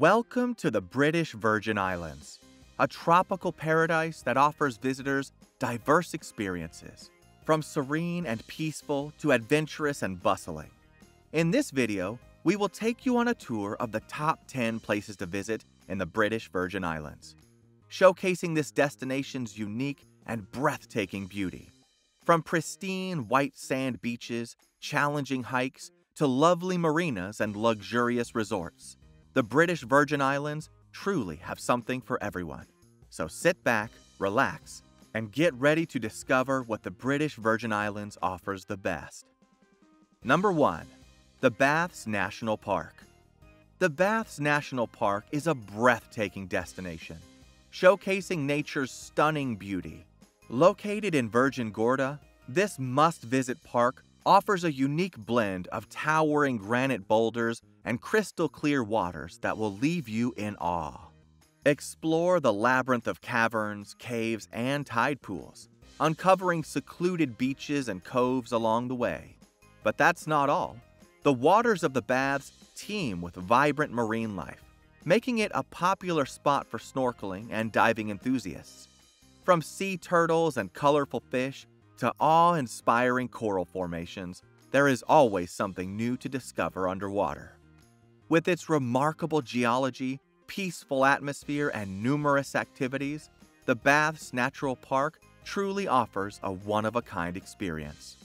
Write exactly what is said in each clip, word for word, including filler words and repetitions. Welcome to the British Virgin Islands, a tropical paradise that offers visitors diverse experiences, from serene and peaceful to adventurous and bustling. In this video, we will take you on a tour of the top ten places to visit in the British Virgin Islands, showcasing this destination's unique and breathtaking beauty. From pristine white sand beaches, challenging hikes, to lovely marinas and luxurious resorts, the British Virgin Islands truly have something for everyone. So sit back, relax, and get ready to discover what the British Virgin Islands offers the best. Number one. The Baths National Park. The Baths National Park is a breathtaking destination, showcasing nature's stunning beauty. Located in Virgin Gorda, this must-visit park offers a unique blend of towering granite boulders and crystal-clear waters that will leave you in awe. Explore the labyrinth of caverns, caves, and tide pools, uncovering secluded beaches and coves along the way. But that's not all. The waters of the Baths teem with vibrant marine life, making it a popular spot for snorkeling and diving enthusiasts. From sea turtles and colorful fish to awe-inspiring coral formations, there is always something new to discover underwater. With its remarkable geology, peaceful atmosphere, and numerous activities, the Baths Natural Park truly offers a one-of-a-kind experience.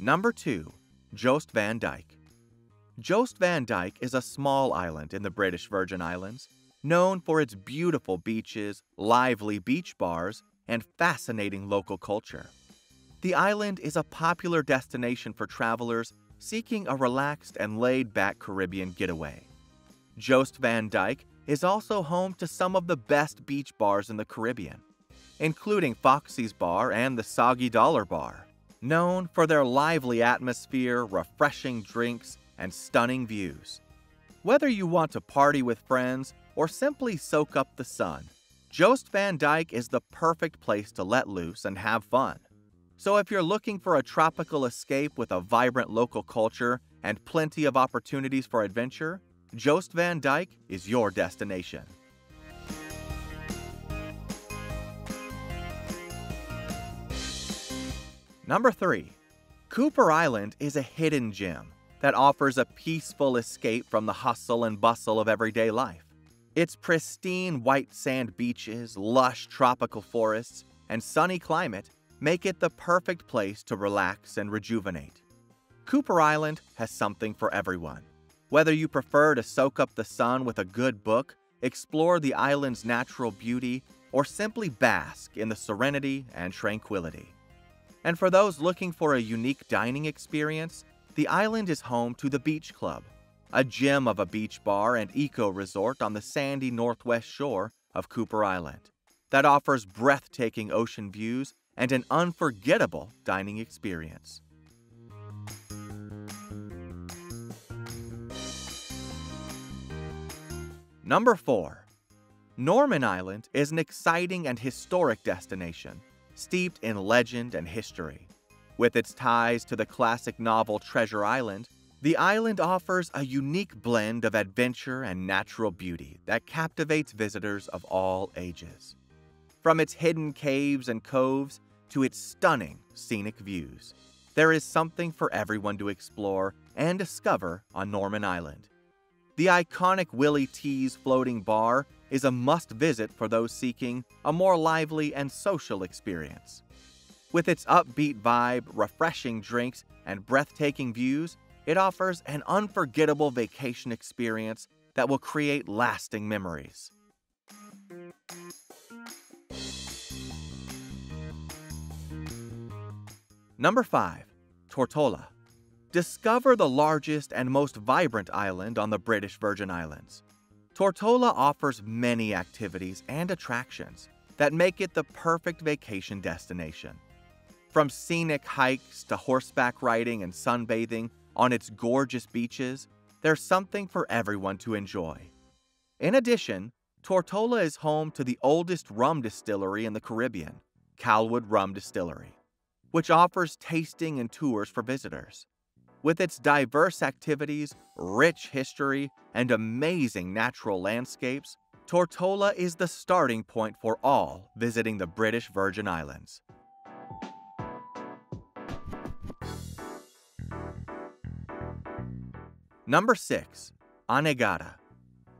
Number two. Jost Van Dyke. Jost Van Dyke is a small island in the British Virgin Islands, known for its beautiful beaches, lively beach bars, and fascinating local culture. The island is a popular destination for travelers seeking a relaxed and laid-back Caribbean getaway. Jost Van Dyke is also home to some of the best beach bars in the Caribbean, including Foxy's Bar and the Soggy Dollar Bar, known for their lively atmosphere, refreshing drinks, and stunning views. Whether you want to party with friends or simply soak up the sun, Jost Van Dyke is the perfect place to let loose and have fun. So if you're looking for a tropical escape with a vibrant local culture and plenty of opportunities for adventure, Jost Van Dyke is your destination. Number three. Cooper Island is a hidden gem that offers a peaceful escape from the hustle and bustle of everyday life. Its pristine white sand beaches, lush tropical forests, and sunny climate make it the perfect place to relax and rejuvenate. Cooper Island has something for everyone. Whether you prefer to soak up the sun with a good book, explore the island's natural beauty, or simply bask in the serenity and tranquility. And for those looking for a unique dining experience, the island is home to the Beach Club, a gem of a beach bar and eco-resort on the sandy northwest shore of Cooper Island that offers breathtaking ocean views and an unforgettable dining experience. Number four. Norman Island is an exciting and historic destination, steeped in legend and history. With its ties to the classic novel Treasure Island, the island offers a unique blend of adventure and natural beauty that captivates visitors of all ages. From its hidden caves and coves to its stunning scenic views, there is something for everyone to explore and discover on Norman Island. The iconic Willie T's floating bar is a must-visit for those seeking a more lively and social experience. With its upbeat vibe, refreshing drinks, and breathtaking views, it offers an unforgettable vacation experience that will create lasting memories. Number five. Tortola. Discover the largest and most vibrant island on the British Virgin Islands. Tortola offers many activities and attractions that make it the perfect vacation destination. From scenic hikes to horseback riding and sunbathing on its gorgeous beaches, there's something for everyone to enjoy. In addition, Tortola is home to the oldest rum distillery in the Caribbean, Calwood Rum Distillery. which offers tasting and tours for visitors. With its diverse activities, rich history, and amazing natural landscapes, Tortola is the starting point for all visiting the British Virgin Islands. Number six. Anegada.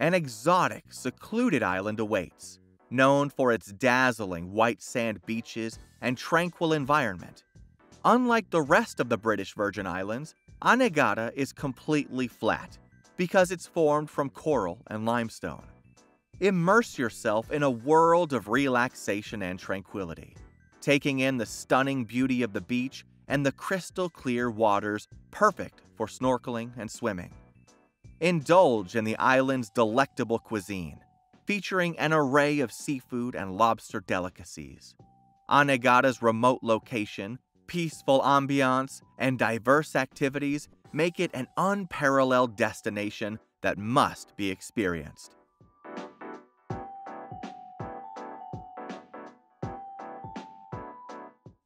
An exotic, secluded island awaits, known for its dazzling white sand beaches and tranquil environment. Unlike the rest of the British Virgin Islands, Anegada is completely flat because it's formed from coral and limestone. Immerse yourself in a world of relaxation and tranquility, taking in the stunning beauty of the beach and the crystal clear waters perfect for snorkeling and swimming. Indulge in the island's delectable cuisine, featuring an array of seafood and lobster delicacies. Anegada's remote location, peaceful ambiance, and diverse activities make it an unparalleled destination that must be experienced.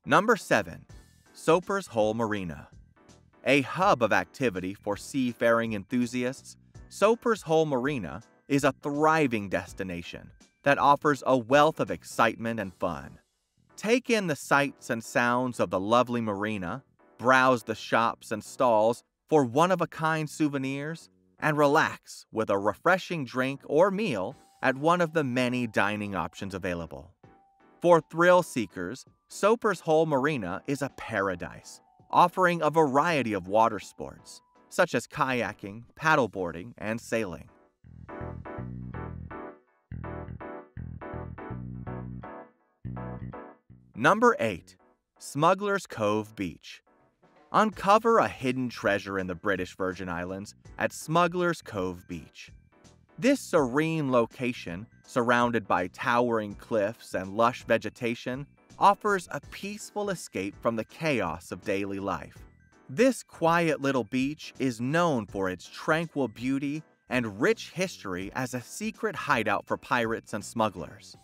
Number seven. Soper's Hole Marina. A hub of activity for seafaring enthusiasts, Soper's Hole Marina is a thriving destination that offers a wealth of excitement and fun. Take in the sights and sounds of the lovely marina, browse the shops and stalls for one-of-a-kind souvenirs, and relax with a refreshing drink or meal at one of the many dining options available. For thrill seekers, Soper's Hole Marina is a paradise, offering a variety of water sports, such as kayaking, paddleboarding, and sailing. Number eight. Smuggler's Cove Beach. Uncover a hidden treasure in the British Virgin Islands at Smuggler's Cove Beach. This serene location, surrounded by towering cliffs and lush vegetation, offers a peaceful escape from the chaos of daily life. This quiet little beach is known for its tranquil beauty and rich history as a secret hideout for pirates and smugglers.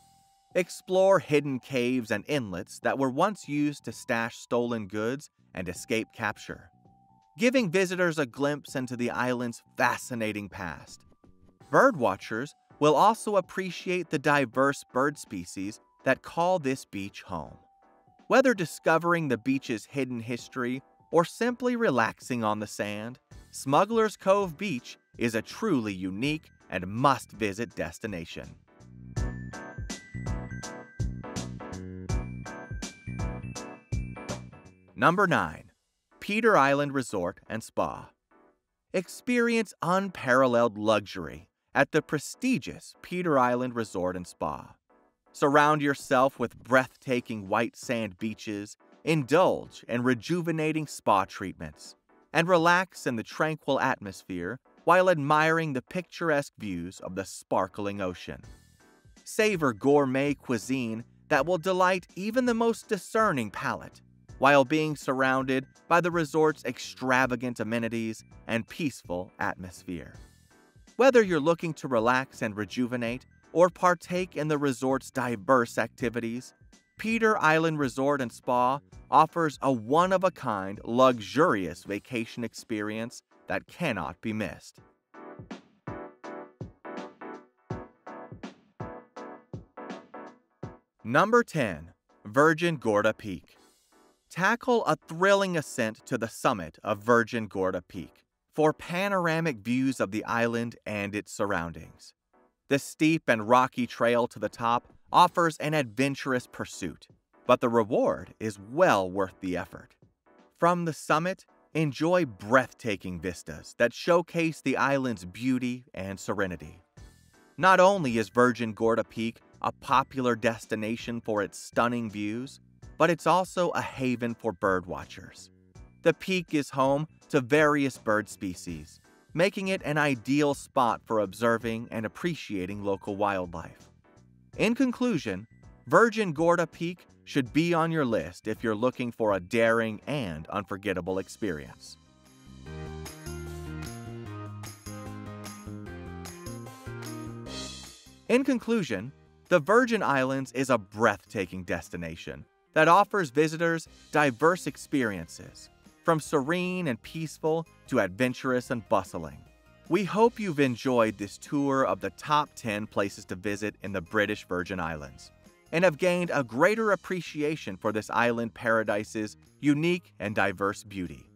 Explore hidden caves and inlets that were once used to stash stolen goods and escape capture, giving visitors a glimpse into the island's fascinating past. Birdwatchers will also appreciate the diverse bird species that call this beach home. Whether discovering the beach's hidden history or simply relaxing on the sand, Smuggler's Cove Beach is a truly unique and must-visit destination. Number nine. Peter Island Resort and Spa. Experience unparalleled luxury at the prestigious Peter Island Resort and Spa. Surround yourself with breathtaking white sand beaches, indulge in rejuvenating spa treatments, and relax in the tranquil atmosphere while admiring the picturesque views of the sparkling ocean. Savor gourmet cuisine that will delight even the most discerning palate, while being surrounded by the resort's extravagant amenities and peaceful atmosphere. Whether you're looking to relax and rejuvenate, or partake in the resort's diverse activities, Peter Island Resort and Spa offers a one-of-a-kind, luxurious vacation experience that cannot be missed. Number ten. Virgin Gorda Peak. Tackle a thrilling ascent to the summit of Virgin Gorda Peak for panoramic views of the island and its surroundings. The steep and rocky trail to the top offers an adventurous pursuit, but the reward is well worth the effort. From the summit, enjoy breathtaking vistas that showcase the island's beauty and serenity. Not only is Virgin Gorda Peak a popular destination for its stunning views, but it's also a haven for birdwatchers. The peak is home to various bird species, making it an ideal spot for observing and appreciating local wildlife. In conclusion, Virgin Gorda Peak should be on your list if you're looking for a daring and unforgettable experience. In conclusion, the Virgin Islands is a breathtaking destination that offers visitors diverse experiences, from serene and peaceful to adventurous and bustling. We hope you've enjoyed this tour of the top ten places to visit in the British Virgin Islands, and have gained a greater appreciation for this island paradise's unique and diverse beauty.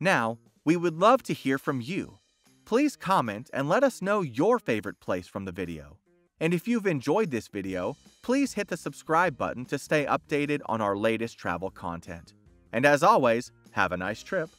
Now, we would love to hear from you. Please comment and let us know your favorite place from the video. And if you've enjoyed this video, please hit the subscribe button to stay updated on our latest travel content. And as always, have a nice trip!